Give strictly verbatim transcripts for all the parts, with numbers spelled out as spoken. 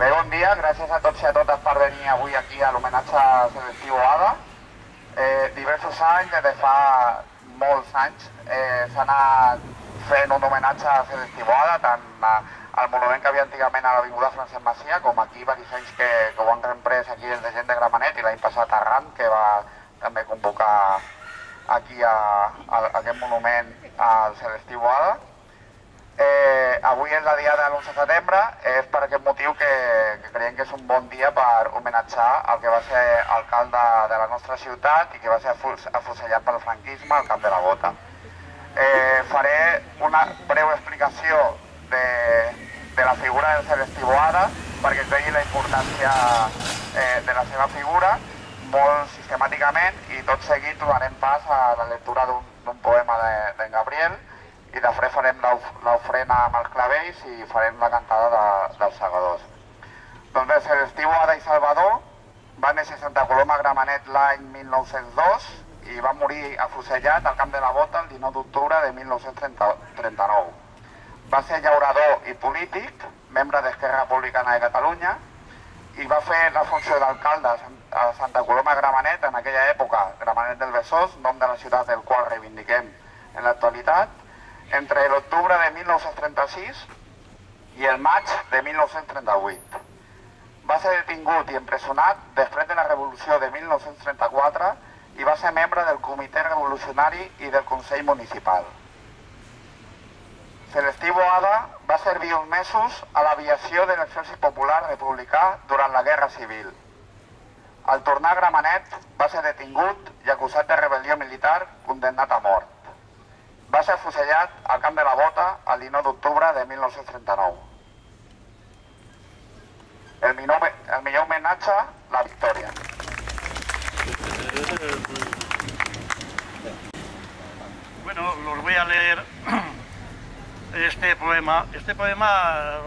Bé, bon dia, gràcies a tots i a totes per venir avui aquí a l'homenatge a Celestí Boada. Eh, diversos anys, des de fa molts anys, eh, s'ha anat fent un homenatge a Celestí Boada, tant a, al monument que havia antigament a l'Avinguda Francesc Macià, com aquí, perquè anys que, que ho han reemprès aquí des de Gent de Gramenet i l'any passat a Arran, que va també convocar aquí a, a, a aquest monument al Celestí Boada. Eh, avui és la diada de l'onze de setembre, és per aquest motiu que, que creiem que és un bon dia per homenatjar el que va ser alcalde de la nostra ciutat i que va ser afusellat pel franquisme al Camp de la Bota. Eh, faré una breu explicació de, de la figura del Celestí Boada perquè ens vegi la importància eh, de la seva figura molt sistemàticament, i tot seguit donarem pas a la lectura d'un poema d'en de Gabriel i després farem l'ofrena amb els clavells i farem la cantada de, dels segadors. Doncs bé, Celestí Boada i Salvador va néixer a Santa Coloma de Gramenet l'any mil nou-cents dos i va morir afusellat al Camp de la Bota el dinou d'octubre de mil nou-cents trenta-nou. Va ser llaurador i polític, membre d'Esquerra Republicana de Catalunya, i va fer la funció d'alcalde a Santa Coloma de Gramenet en aquella època, Gramenet del Besòs, nom de la ciutat del qual reivindiquem en l'actualitat, entre l'octubre de mil nou-cents trenta-sis i el maig de mil nou-cents trenta-vuit. Va ser detingut i empresonat després de la Revolució de mil nou-cents trenta-quatre i va ser membre del Comitè Revolucionari i del Consell Municipal. Celestí Boada va servir uns mesos a l'aviació de l'Exèrcit Popular Republicà durant la Guerra Civil. Al tornar a Gramenet va ser detingut i acusat de rebel·lió militar, condemnat a mort. Va ser afusellat al Camp de la Bota el dinou d'octubre de mil nou-cents trenta-nou. El millor homenatge, la victòria. Bueno, los voy a leer este poema. Este poema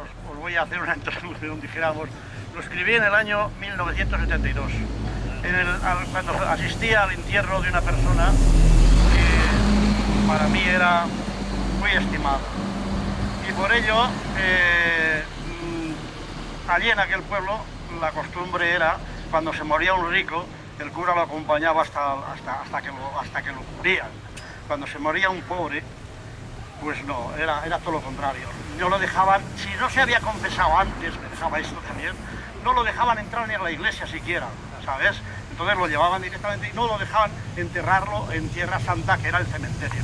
os, os voy a hacer una introducción, dijéramos. Lo escribí en el año mil novecientos setenta y dos, en el, al, cuando asistía al entierro de una persona que para mí era muy estimada. Y por ello, eh, allí en aquel pueblo, la costumbre era, cuando se moría un rico, el cura lo acompañaba hasta, hasta, hasta, que, lo, hasta que lo cubrían. Cuando se moría un pobre, pues no, era, era todo lo contrario. No lo dejaban, si no se había confesado antes, me dejaba esto también, no lo dejaban entrar ni a la iglesia siquiera, ¿sabes? Entonces lo llevaban directamente y no lo dejaban enterrarlo en Tierra Santa, que era el cementerio.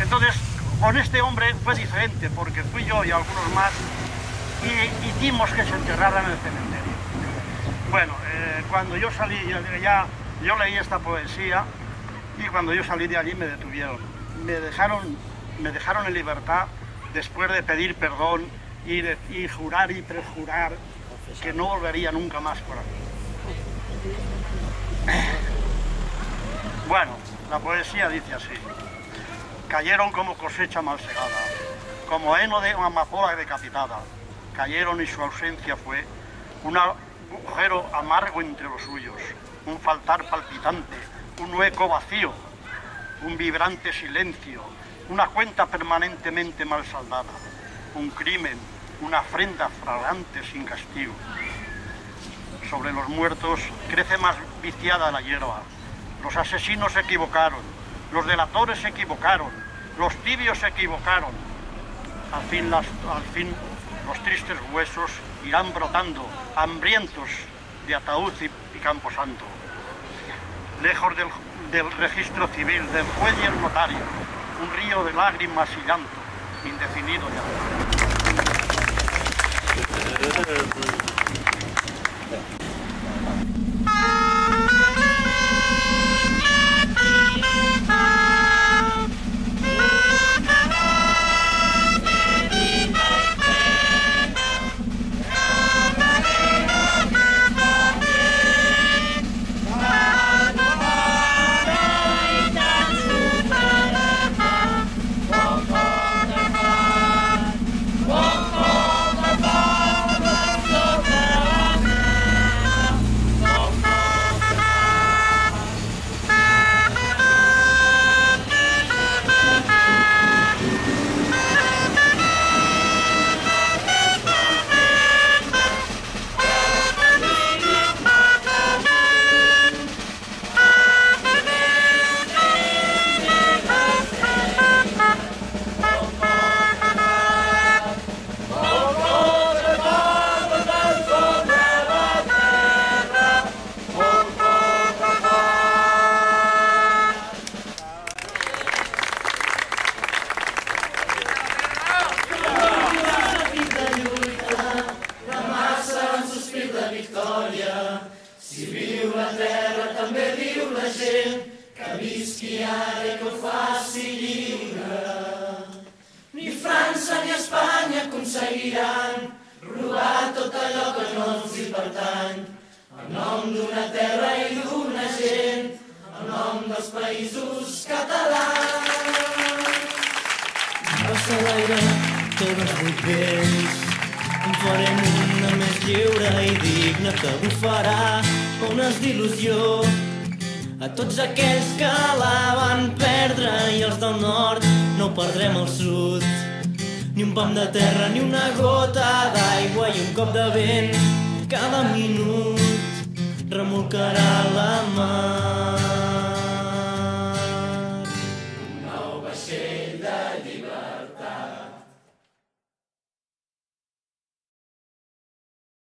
Entonces, con este hombre fue diferente, porque fui yo y algunos más, y hicimos que se enterrara en el cementerio. Bueno, eh, cuando yo salí, ya, ya, yo leí esta poesía, y cuando yo salí de allí me detuvieron, me dejaron... me dejaron en libertad después de pedir perdón y, de, y jurar y prejurar que no volvería nunca más por aquí. Bueno, la poesía dice así: cayeron como cosecha mal segada, como heno de una amapola decapitada, cayeron y su ausencia fue un agujero amargo entre los suyos, un faltar palpitante, un hueco vacío, un vibrante silencio, una cuenta permanentemente mal saldada, un crimen, una afrenta fragante sin castigo. Sobre los muertos crece más viciada la hierba. Los asesinos se equivocaron, los delatores se equivocaron, los tibios se equivocaron. Al fin, las, al fin los tristes huesos irán brotando, hambrientos de ataúd y, y camposanto. Lejos del, del registro civil, del juez y el notario, un río de lágrimas y llanto, indefinido ya. Let's go. pertany, el nom d'una terra i d'una gent, el nom dels països catalans. Passa l'aire, tornes vuit vents, en farem una més lliure i digna que bufarà ones d'il·lusió a tots aquells que la van perdre, i els del nord no perdrem el sud. Ni un pam de terra, ni una gota d'aigua, i un cop de vent cada minut remolcarà la mar.